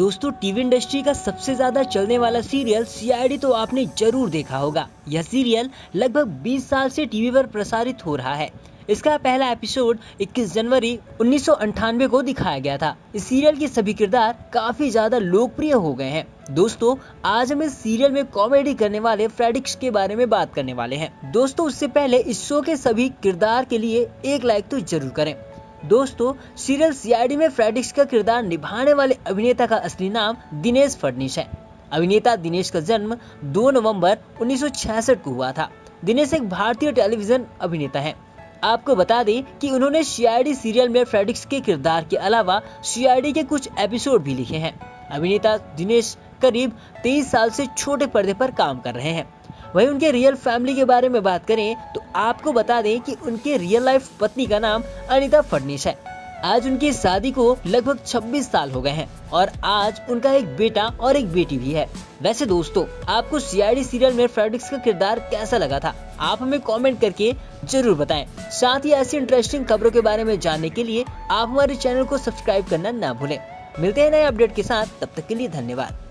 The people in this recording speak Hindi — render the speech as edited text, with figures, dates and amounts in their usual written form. दोस्तों टीवी इंडस्ट्री का सबसे ज्यादा चलने वाला सीरियल CID तो आपने जरूर देखा होगा। यह सीरियल लगभग 20 साल से टीवी पर प्रसारित हो रहा है। इसका पहला एपिसोड 21 जनवरी 1998 को दिखाया गया था। इस सीरियल के सभी किरदार काफी ज्यादा लोकप्रिय हो गए हैं। दोस्तों आज हम इस सीरियल में कॉमेडी करने वाले फ्रेड्रिक्स के बारे में बात करने वाले हैं। दोस्तों उससे पहले इस शो के सभी किरदार के लिए एक लाइक तो जरूर करें। दोस्तों सीरियल CID में फ्रेड्रिक्स का किरदार निभाने वाले अभिनेता का असली नाम दिनेश फडनीस है। अभिनेता दिनेश का जन्म 2 नवंबर 1966 को हुआ था। दिनेश एक भारतीय टेलीविजन अभिनेता है। आपको बता दें कि उन्होंने CID सीरियल में फ्रेड्रिक्स के किरदार के अलावा CID के कुछ एपिसोड भी लिखे हैं। अभिनेता दिनेश करीब 23 साल से छोटे पर्दे पर काम कर रहे हैं। वहीं उनके रियल फैमिली के बारे में बात करें तो आपको बता दें कि उनके रियल लाइफ पत्नी का नाम अनीता फडनीस है। आज उनकी शादी को लगभग 26 साल हो गए हैं और आज उनका एक बेटा और एक बेटी भी है। वैसे दोस्तों आपको CID सीरियल में फ्रेड्रिक्स का किरदार कैसा लगा था, आप हमें कमेंट करके जरूर बताएं। साथ ही ऐसी इंटरेस्टिंग खबरों के बारे में जानने के लिए आप हमारे चैनल को सब्सक्राइब करना ना भूलें। मिलते हैं नए अपडेट के साथ, तब तक के लिए धन्यवाद।